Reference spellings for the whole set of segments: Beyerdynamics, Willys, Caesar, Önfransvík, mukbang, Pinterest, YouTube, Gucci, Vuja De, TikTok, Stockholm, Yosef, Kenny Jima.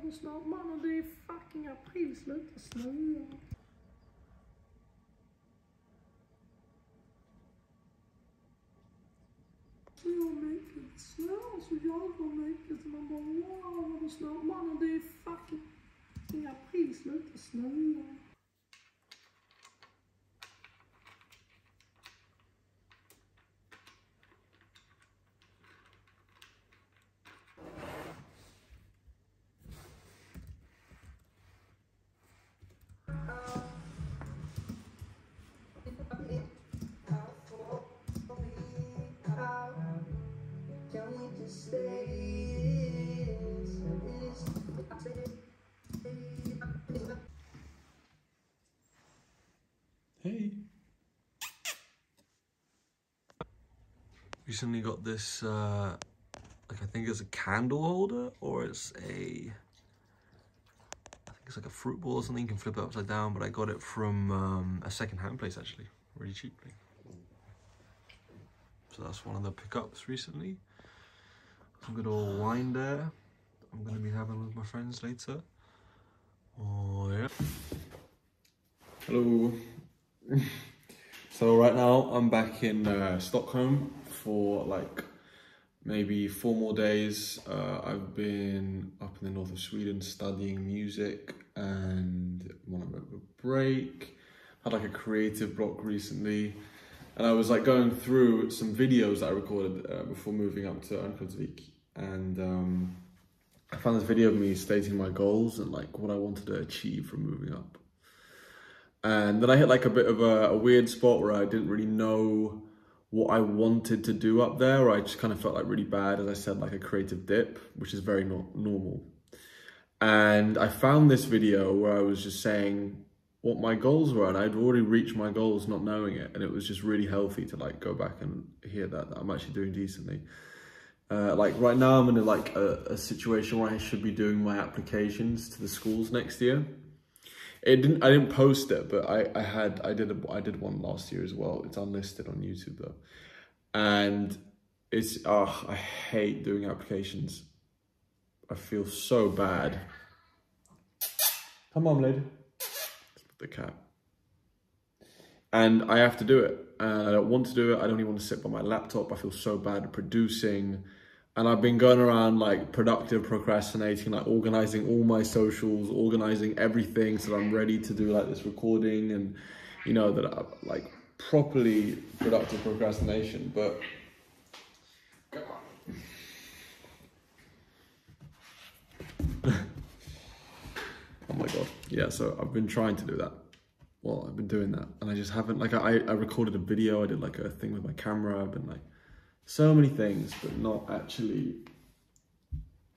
sover snart man, och det är fucking april, sluta snöa. Så mycket snö, så jävla mycket, så man bara wow, vad snart man, och det är fucking april, sluta snöa. Hey! Recently got this, like I think it's a candle holder, or it's a, I think it's like a fruit ball or something, you can flip it upside down, but I got it from a second-hand place actually, really cheaply. So that's one of the pickups recently. Some good old wine there. I'm gonna be having with my friends later. Oh yeah. Hello. So right now I'm back in Stockholm for like maybe 4 more days. I've been up in the north of Sweden studying music and want to make a break. Had like a creative block recently. And I was like going through some videos that I recorded before moving up to Önfransvík, and I found this video of me stating my goals and like what I wanted to achieve from moving up. And then I hit like a bit of a weird spot where I didn't really know what I wanted to do up there, or I just kind of felt like really bad, as I said, like a creative dip, which is very normal. And I found this video where I was just saying what my goals were, and I'd already reached my goals not knowing it, and it was just really healthy to like go back and hear that I'm actually doing decently. Like right now I'm in like a situation where I should be doing my applications to the schools next year. I didn't post it, but I did one last year as well. It's unlisted on YouTube though, and it's I hate doing applications. I feel so bad. Come on, lady. The cat. And I have to do it, and I don't want to do it. I don't even want to sit by my laptop. I feel so bad at producing, and I've been going around like productive procrastinating, like organizing all my socials, organizing everything so that I'm ready to do like this recording, and you know that I like properly productive procrastination. But come on. Oh my God, yeah, so I've been trying to do that. Well, I've been doing that, and I just haven't, like, I recorded a video, I did, like, a thing with my camera, I've been, like, so many things, but not actually,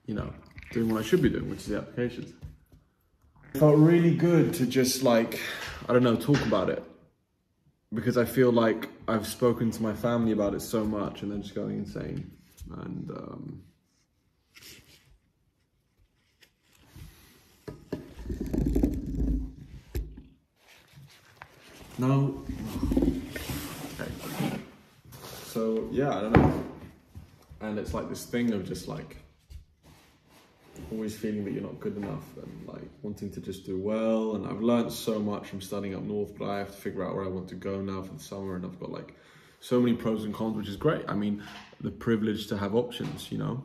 you know, doing what I should be doing, which is the applications. It felt really good to just, like, I don't know, talk about it, because I feel like I've spoken to my family about it so much, and they're just going insane, and, no. Okay. So yeah, I don't know. And it's like this thing of just like always feeling that you're not good enough and like wanting to just do well. And I've learned so much from studying up north, but I have to figure out where I want to go now for the summer. And I've got like so many pros and cons, which is great. I mean, the privilege to have options, you know?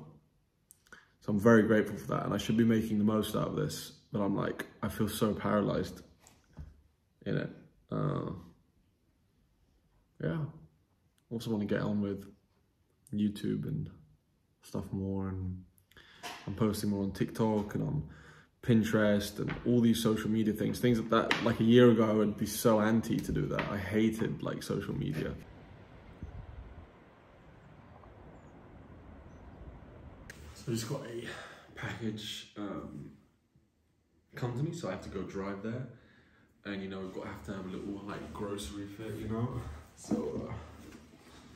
So I'm very grateful for that. And I should be making the most out of this, but I'm like, I feel so paralyzed in it. Yeah, also want to get on with YouTube and stuff more, and I'm posting more on TikTok and on Pinterest and all these social media things that like a year ago I would be so anti to do that. I hated like social media. So I just got a package come to me, so I have to go drive there. And you know, we've got to have a little like grocery fit, you know? So,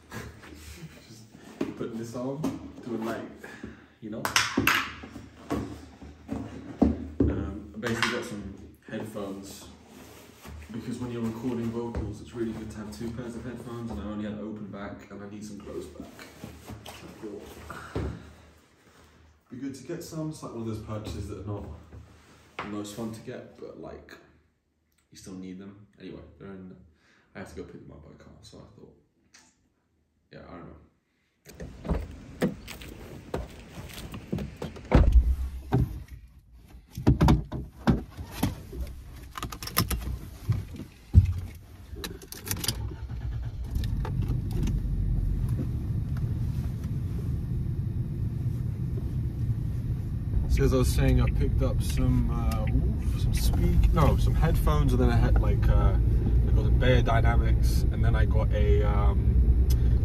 just putting this on, doing like, you know? I basically got some headphones, because when you're recording vocals, it's really good to have 2 pairs of headphones, and I only had open back, and I need some closed back. So, it'd be good to get some. It's like one of those purchases that are not the most fun to get, but like you still need them. Anyway, they're in, I have to go pick them up by car, so I thought, yeah, I don't know. As I was saying, I picked up some headphones, and then I had like I got a Beyerdynamics, and then I got a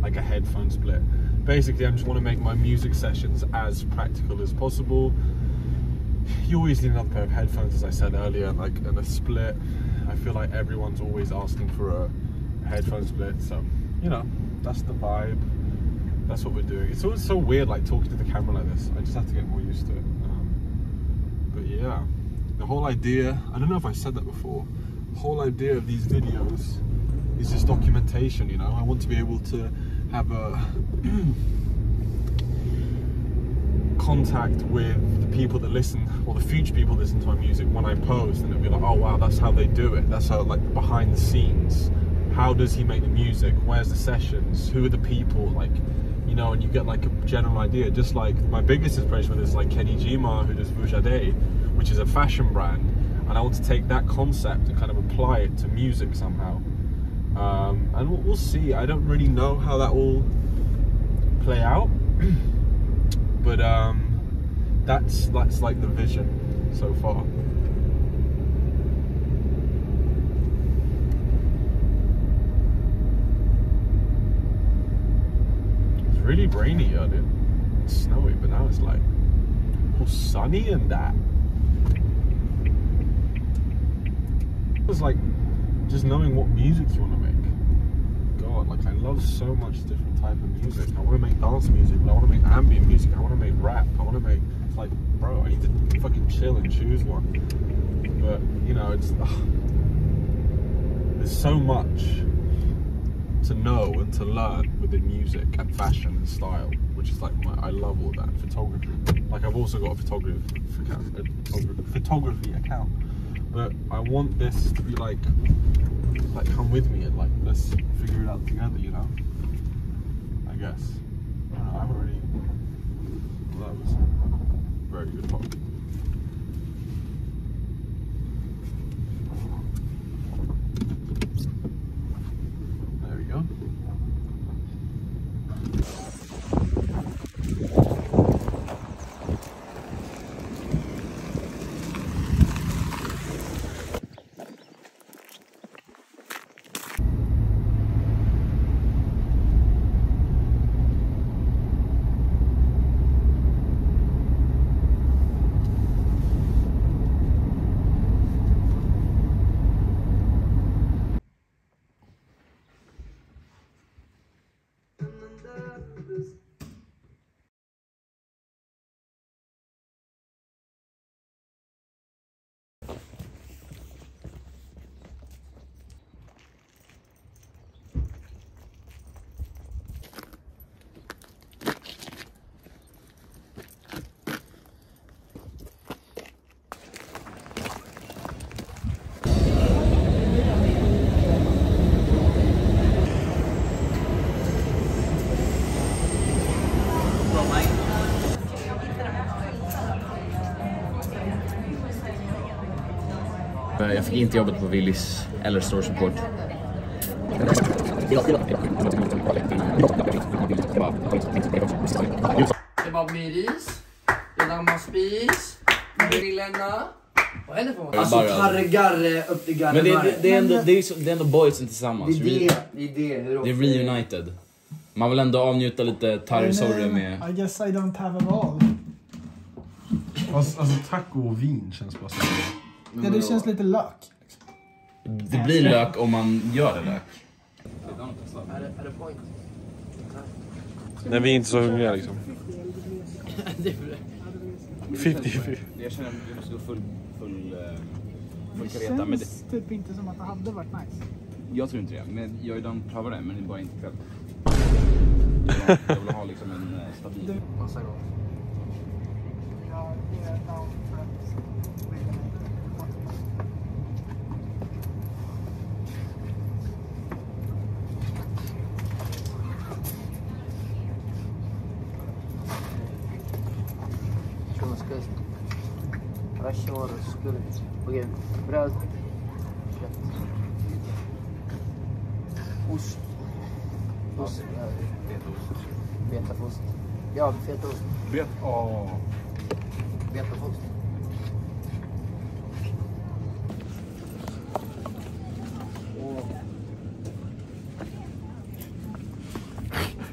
like a headphone split. Basically, I just want to make my music sessions as practical as possible. You always need another pair of headphones, as I said earlier, and a split. I feel like everyone's always asking for a headphone split, so you know, that's the vibe. That's what we're doing. It's always so weird, like talking to the camera like this. I just have to get more used to it. But yeah, the whole idea, I don't know if I said that before, the whole idea of these videos is just documentation, you know? I want to be able to have a contact with the people that listen, or the future people that listen to my music when I post, and it'll be like, oh wow, that's how they do it. That's how, like, behind the scenes. How does he make the music? Where's the sessions? Who are the people? Like, you know, and you get like a general idea. Just like my biggest inspiration with this is like Kenny Jima, who does Vuja De, which is a fashion brand, and I want to take that concept and kind of apply it to music somehow. And we'll see. I don't really know how that will play out, but that's like the vision so far. Really rainy earlier, it's snowy, but now it's like all sunny and that. It's like just knowing what music you want to make. God, like I love so much different type of music. I want to make dance music, but I want to make ambient music. I want to make rap. I want to make, it's like, bro, I need to fucking chill and choose one. But you know, it's there's so much to know and to learn within music and fashion and style, which is like I love all that. Photography, like I've also got a photography account, but I want this to be like come with me and like let's figure it out together, you know. I guess I don't know, I've already, well, that was a very good talk. Jag fick inte jobbet på Willys eller Store Support. Det var miris, Damma spis, grillarna. Vad är det för något? Alltså targar upp i garden. Men det är ändå boysen tillsammans. Det är reunited. Man vill ändå avnjuta lite tarrsorre med... I guess I don't have a all. Alltså taco och vin känns bara så. Ja, det känns lite lök. Det blir lök om man gör det lök. Nej, vi är inte så hungriga liksom. 50-50. Jag känner att vi måste gå full kareta. Det känns typ inte som att det hade varit nice. Jag tror inte det, men jag är de prövar det, men det är bara inte kväll. Jag vill ha liksom en stabil. Massa gånger.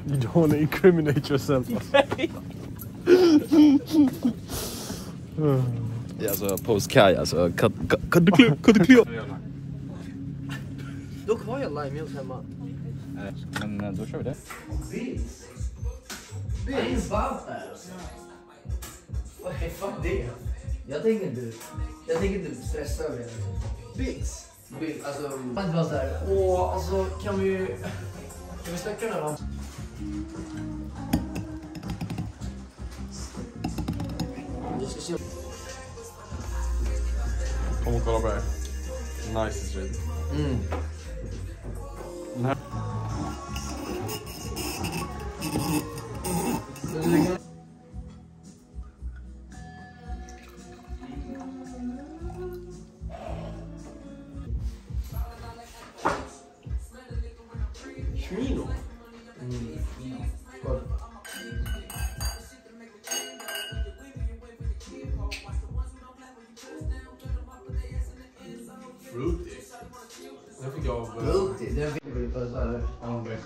You don't want to incriminate yourself. Yeah, so post Kaya, so cut the clip, cut the clip. Då kvar jag live meals hemma. Men då kör vi det. Beans. Beans varmt där. What the fuck det? Jag tänker inte stressa över det. Beans. Beans, alltså. Fan det var så här. Åh, alltså kan vi släcka den här då? Kom och kolla på det här. Nice shit. Mm. Den här. Chino. Mm. God. Fruity. Den fick jag av... Fruity? Den fick du på så här... André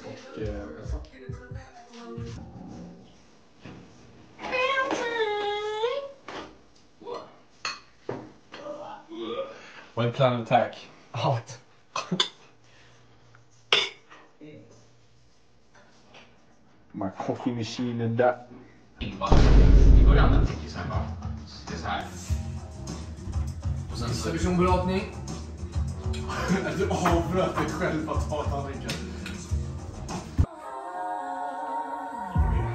och... Vad är plan of attack? Hot. My coffee machine and that. I början den fick ju så här bara. Det är så här. Och sen så... Personbelåtning. Du avbröt dig själv att ta tallriken.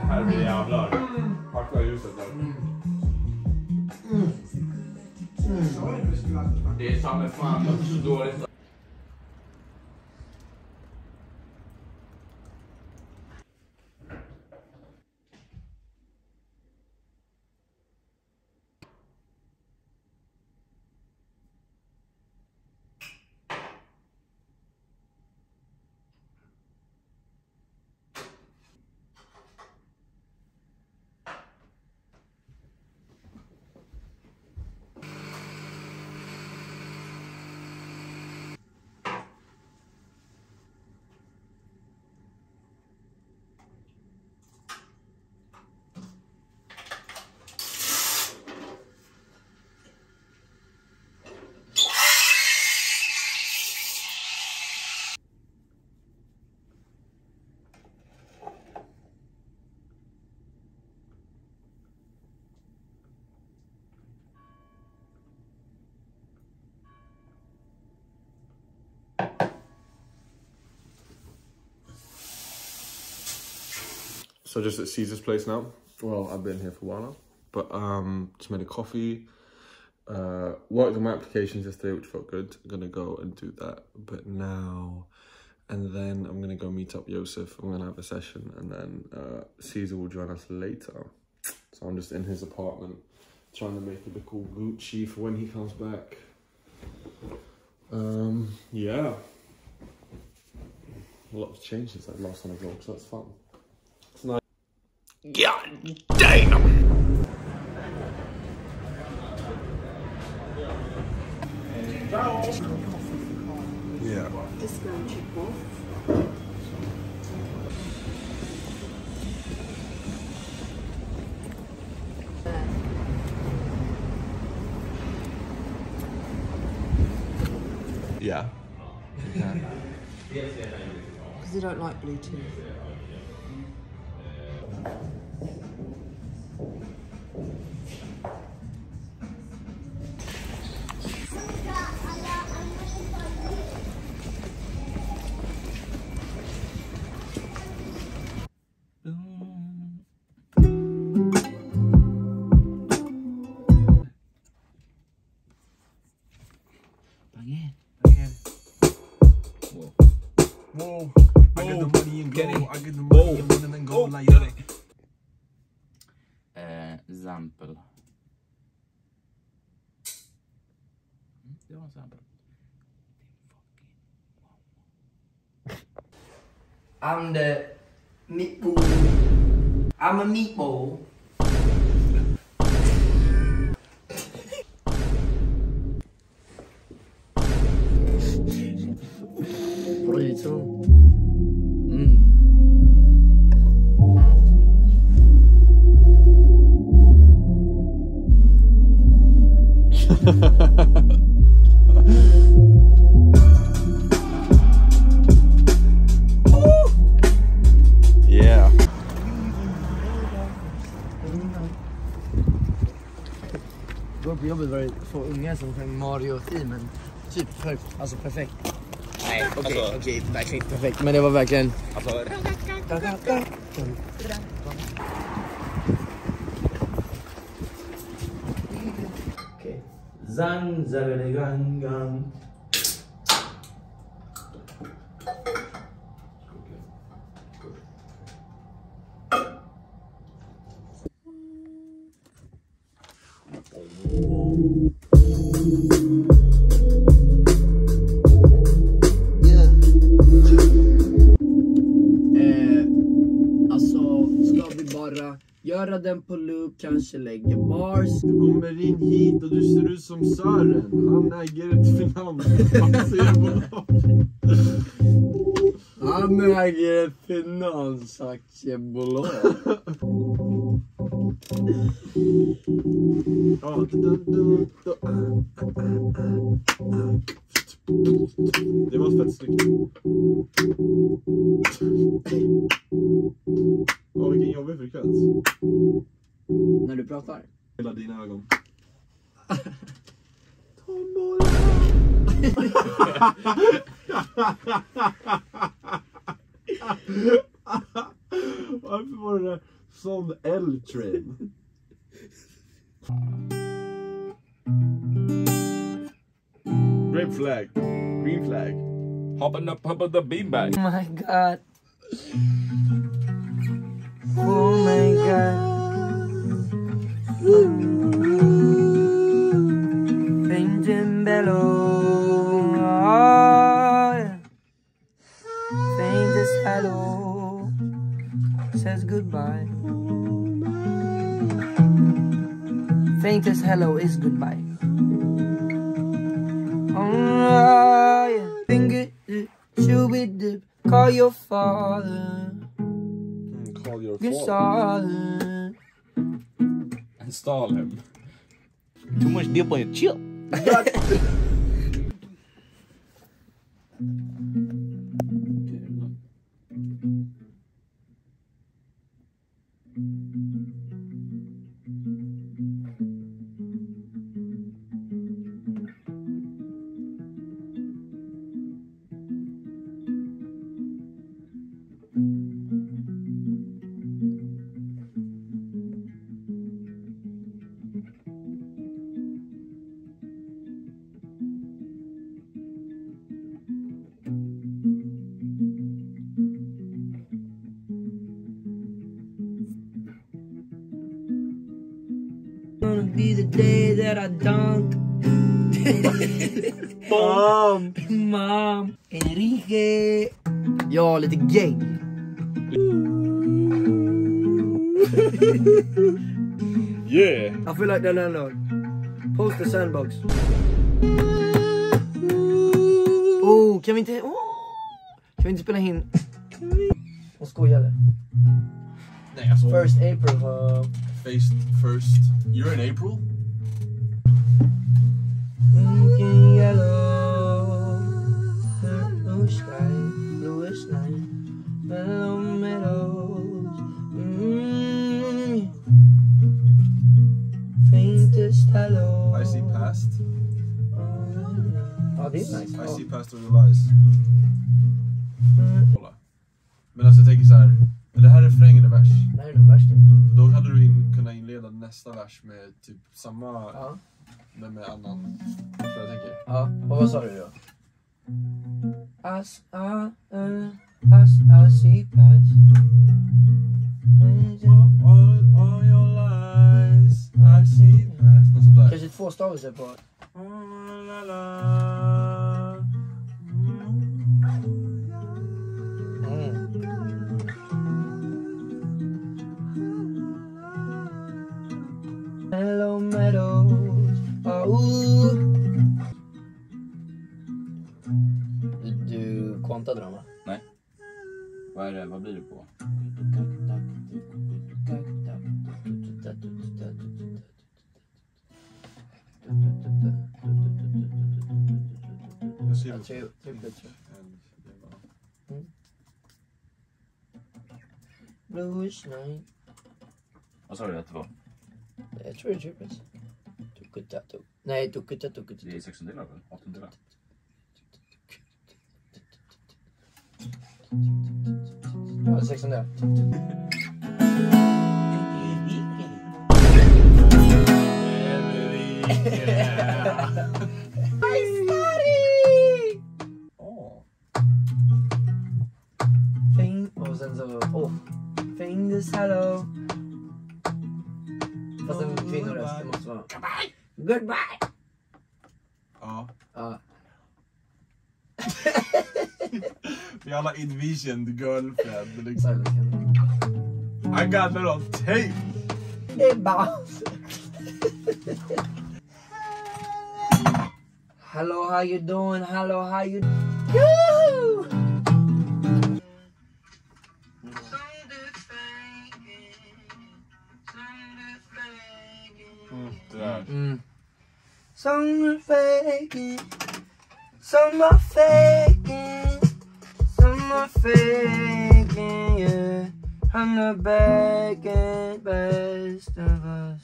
Här blir det jävlar. Packa ljuset där. Det är samma fan, det är så dåligt. So just at Caesar's place now. Well, I've been here for a while now. But just made a coffee. Worked on my applications yesterday, which felt good. I'm gonna go and do that. But now, and then I'm gonna go meet up Yosef. I'm gonna have a session, and then Caesar will join us later. So I'm just in his apartment, trying to make it look all Gucci for when he comes back. Yeah. A lot of changes like last time I vlogged, so that's fun. God damn! Yeah. Just go and check both. Yeah. Because they don't like Bluetooth. example. I'm the meatball. I'm a meatball. What are you doing? Yeah. Det var på jobbet var det två unga som sjöng Mario teamen. Typ perfekt, alltså perfekt. Nej, okej, verkligen inte perfekt, men det var verkligen alltså. Zang, zabele, gang, gang. Göra den på loop, kanske lägger bars. Du kommer in hit och du ser ut som Sören. Han äger ett finansaktiebolag. Han äger ett finansaktiebolag. Det var fett snyggt. Ja, vilken jobbig frekvens. När du pratar. Hela dina ögon. Tombola. Varför var det där som L-train? Red flag, green flag. Hopping up, hop of the beanbag. Oh my god. Oh my god. Fainting bellow. Faint as hello. Says goodbye. Faint as hello is goodbye. Oh, yeah. Finger dip, chewy dip. Call your father. Call your father. And stall him. Too much dip on your chip. Be the day that I dunk. Mom. Enrique. Ja, lite gäng. Yeah. I feel like the landlord. Post the sandbox. Oh, kan vi inte spela in? Och skojade. Nej, alltså. First April var... First, you're in April? Thinking yellow, blue sky, bluish night, mellow meadows, faintest hello. I see past. Oh, det är nice. I see past with your eyes. Kolla. Men alltså jag tänker så här. Men det här refrängen är vers. Det här är nog värst. För då hade du kunnat inleda nästa vers med typ samma... Ja. Men med annan... För jag tänker. Ja, och vad sa du då? I see past. All your lies. 4 Star Wars, but. Hello, meadows. Du kontade dem, va? Nej. Vad är det? Vad blir det på? Jag ser bluish night. Vad sa du att det var? Jag tror det är triplets. Nej, tukutatu. Det är 16-delar väl? 18-delar. Ja, 16-delar. I study! Åh. Och sen så... Åh. Fingers hello. Fast en kvinnoröst, det måste vara... Goodbye! Goodbye! Ja. Ja. Vi alla envisioned girlfriend, liksom. I got it on tape! Det är bounce! Hello, how you doing? Hello, how you... Yoo! Some are faking, some are faking, some are faking, yeah. I'm the back and best of us.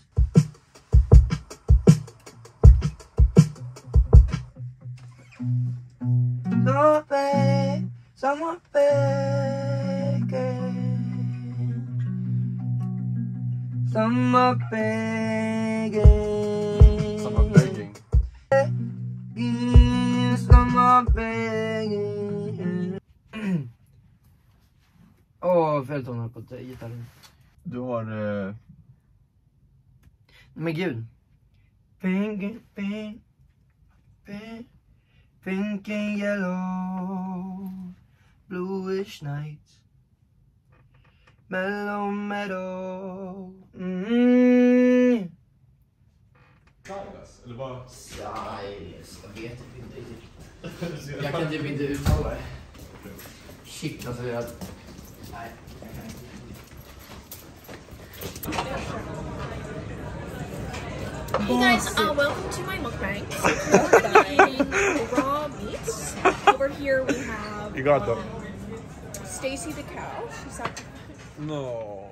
Some are faking, some are faking, some are faking. Åh, fel toner på gitarren. Du har... Men gud. Pink, pink, pink, pink and yellow, bluish night, mellow meadow. Mm. Silas, eller bara... Silas, jag vet inte. Jag kan typ inte uttala det. Shit, alltså jag... Nej, jag kan inte. You guys are welcome to my mukbang. We're raw meats. Over here we have... You got them. Stacy the cow, she's out. No.